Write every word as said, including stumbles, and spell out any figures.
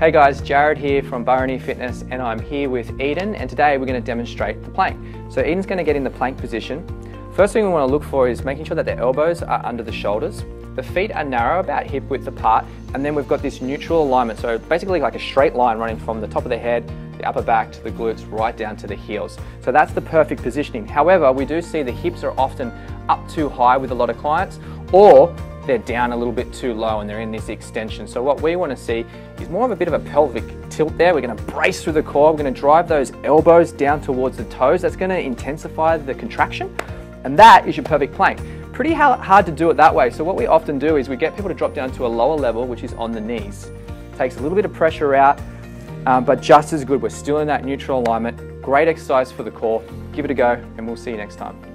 Hey guys, Jared here from Burraneer Fitness, and I'm here with Eden, and today we're going to demonstrate the plank. So Eden's going to get in the plank position. First thing we want to look for is making sure that the elbows are under the shoulders, the feet are narrow, about hip width apart, and then we've got this neutral alignment, so basically like a straight line running from the top of the head, the upper back to the glutes, right down to the heels. So that's the perfect positioning. However, we do see the hips are often up too high with a lot of clients, or they're down a little bit too low and they're in this extension. So what we want to see is more of a bit of a pelvic tilt there. We're going to brace through the core. We're going to drive those elbows down towards the toes. That's going to intensify the contraction. And that is your perfect plank. Pretty hard to do it that way. So what we often do is we get people to drop down to a lower level, which is on the knees. Takes a little bit of pressure out, um, but just as good. We're still in that neutral alignment. Great exercise for the core. Give it a go, and we'll see you next time.